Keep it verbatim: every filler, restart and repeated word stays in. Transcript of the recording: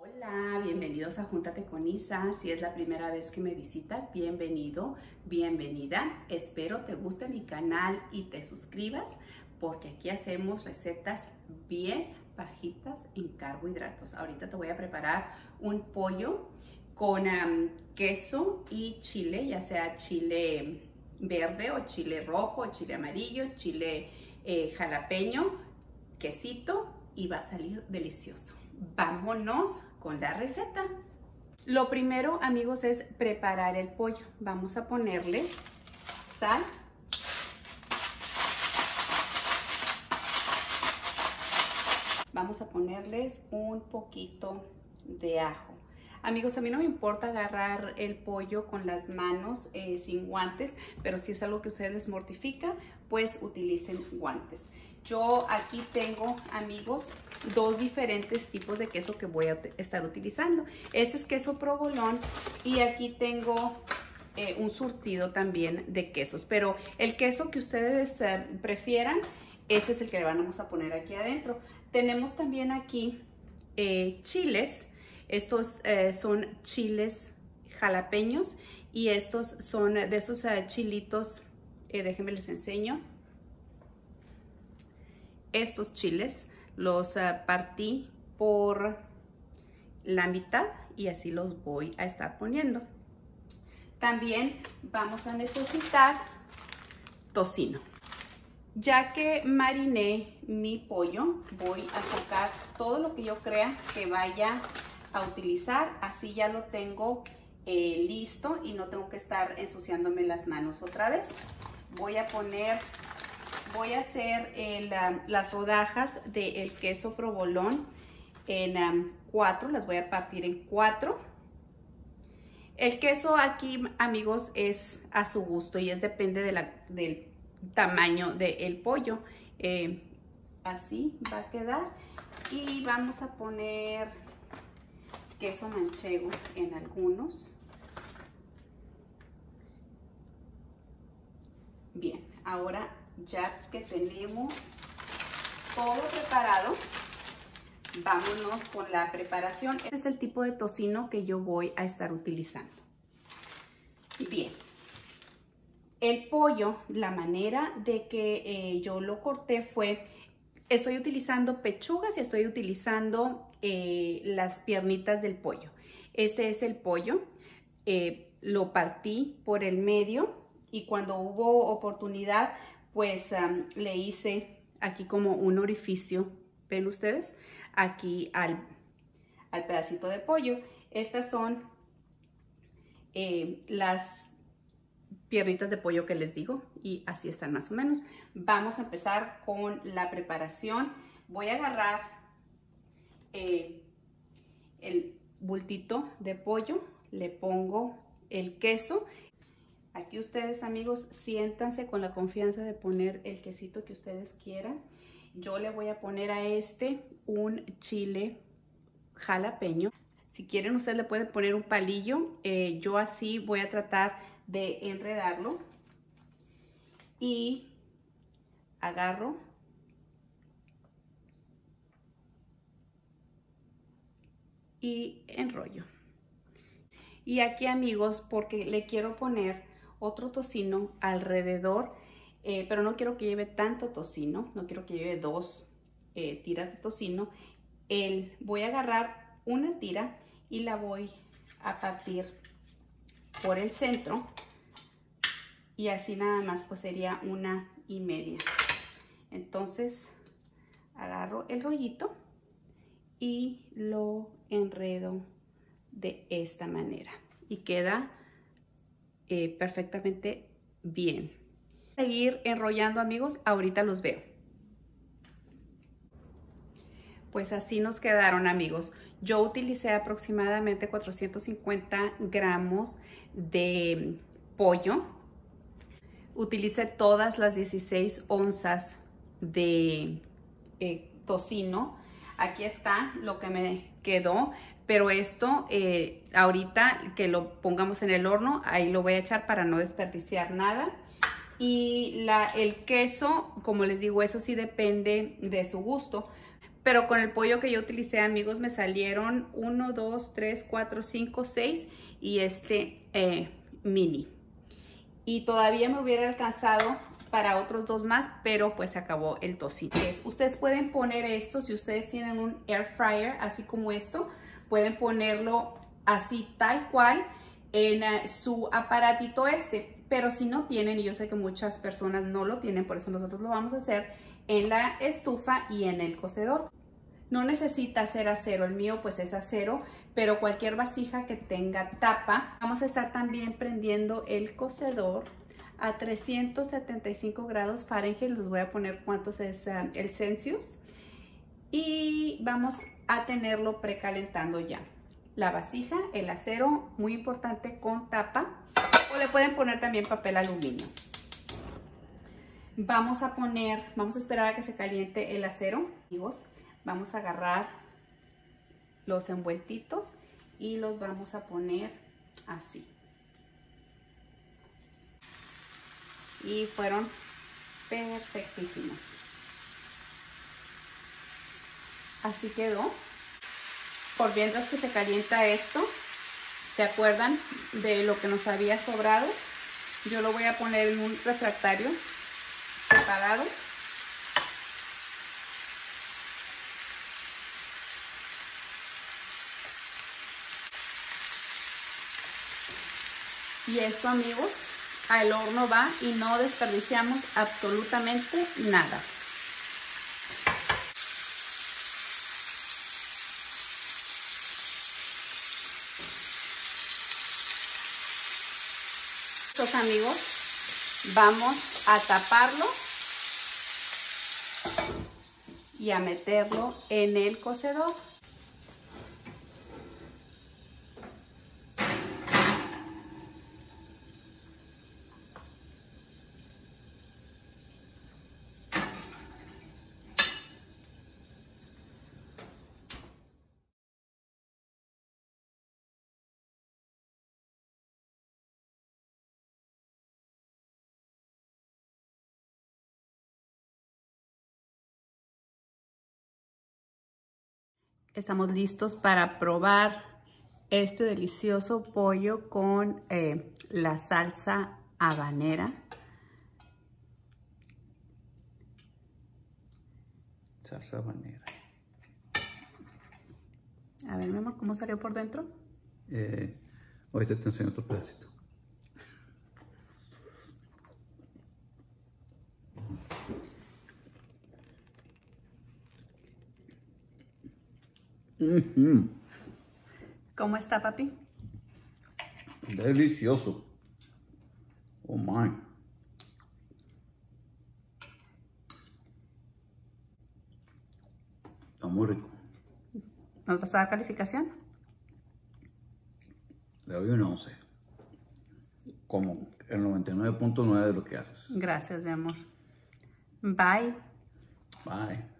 Hola, bienvenidos a Júntate con Isa. Si es la primera vez que me visitas, bienvenido, bienvenida. Espero te guste mi canal y te suscribas porque aquí hacemos recetas bien bajitas en carbohidratos. Ahorita te voy a preparar un pollo con um, queso y chile, ya sea chile verde o chile rojo, o chile amarillo, chile eh, jalapeño, quesito y va a salir delicioso. Vámonos con la receta. Lo primero, amigos, es preparar el pollo. Vamos a ponerle sal, vamos a ponerles un poquito de ajo. Amigos, a mí no me importa agarrar el pollo con las manos eh, sin guantes, pero si es algo que a ustedes les mortifica, pues utilicen guantes. Yo aquí tengo, amigos, dos diferentes tipos de queso que voy a estar utilizando. Este es queso provolón y aquí tengo eh, un surtido también de quesos. Pero el queso que ustedes eh, prefieran, ese es el que le vamos a poner aquí adentro. Tenemos también aquí eh, chiles. Estos eh, son chiles jalapeños y estos son de esos eh, chilitos, eh, déjenme les enseño. Estos chiles los uh, partí por la mitad y así los voy a estar poniendo. También vamos a necesitar tocino. Ya que mariné mi pollo, voy a sacar todo lo que yo crea que vaya a utilizar. Así ya lo tengo eh, listo y no tengo que estar ensuciándome las manos otra vez. Voy a poner... Voy a hacer el, um, las rodajas del queso provolón en um, cuatro, las voy a partir en cuatro. El queso aquí, amigos, es a su gusto y es depende de la, del tamaño del pollo. Eh, así va a quedar y vamos a poner queso manchego en algunos. Bien, ahora ya que tenemos todo preparado, vámonos con la preparación. Este es el tipo de tocino que yo voy a estar utilizando. Bien, el pollo, la manera de que eh, yo lo corté fue, estoy utilizando pechugas y estoy utilizando eh, las piernitas del pollo. Este es el pollo, eh, lo partí por el medio y cuando hubo oportunidad, pues um, le hice aquí como un orificio, ven ustedes, aquí al, al pedacito de pollo. Estas son eh, las piernitas de pollo que les digo y así están más o menos. Vamos a empezar con la preparación. Voy a agarrar eh, el bultito de pollo, le pongo el queso. Aquí ustedes, amigos, siéntanse con la confianza de poner el quesito que ustedes quieran. Yo le voy a poner a este un chile jalapeño. Si quieren, ustedes le pueden poner un palillo. Eh, yo así voy a tratar de enredarlo. Y agarro. Y enrollo. Y aquí, amigos, porque le quiero poner otro tocino alrededor, eh, pero no quiero que lleve tanto tocino, no quiero que lleve dos eh, tiras de tocino. El, voy a agarrar una tira y la voy a partir por el centro y así nada más, pues sería una y media. Entonces agarro el rollito y lo enredo de esta manera y queda Eh, perfectamente bien. Seguir enrollando, amigos, ahorita los veo. Pues así nos quedaron, amigos. Yo utilicé aproximadamente cuatrocientos cincuenta gramos de pollo. Utilicé todas las dieciséis onzas de eh, tocino. Aquí está lo que me quedó. Pero esto, eh, ahorita que lo pongamos en el horno, ahí lo voy a echar para no desperdiciar nada. Y la, el queso, como les digo, eso sí depende de su gusto. pero con el pollo que yo utilicé, amigos, me salieron uno, dos, tres, cuatro, cinco, seis y este eh, mini. Y todavía me hubiera alcanzado para otros dos más, pero pues se acabó el tocino. Entonces, ustedes pueden poner esto, si ustedes tienen un air fryer, así como esto, pueden ponerlo así tal cual en uh, su aparatito este. Pero si no tienen, y yo sé que muchas personas no lo tienen, por eso nosotros lo vamos a hacer en la estufa y en el cocedor. No necesita ser acero, el mío pues es acero, pero cualquier vasija que tenga tapa. Vamos a estar también prendiendo el cocedor a trescientos setenta y cinco grados Fahrenheit. Les voy a poner cuántos es uh, el Celsius. Y vamos a tenerlo precalentando ya. La vasija, el acero, muy importante, con tapa. O le pueden poner también papel aluminio. Vamos a poner, vamos a esperar a que se caliente el acero. Amigos, vamos a agarrar los envueltitos y los vamos a poner así. Y fueron perfectísimos. Así quedó. Por mientras que se calienta esto, ¿se acuerdan de lo que nos había sobrado? Yo lo voy a poner en un refractario separado. Y esto, amigos, al horno va y no desperdiciamos absolutamente nada. Amigos, vamos a taparlo y a meterlo en el cocedor. Estamos listos para probar este delicioso pollo con eh, la salsa habanera. Salsa habanera. A ver, mi amor, ¿cómo salió por dentro? Eh, ahorita te enseño otro pedacito. ¿Cómo está, papi? Delicioso. Oh my. Está muy rico. ¿Nos vas a dar calificación? Le doy un once. Como el noventa y nueve punto nueve de lo que haces. Gracias, mi amor. Bye. Bye.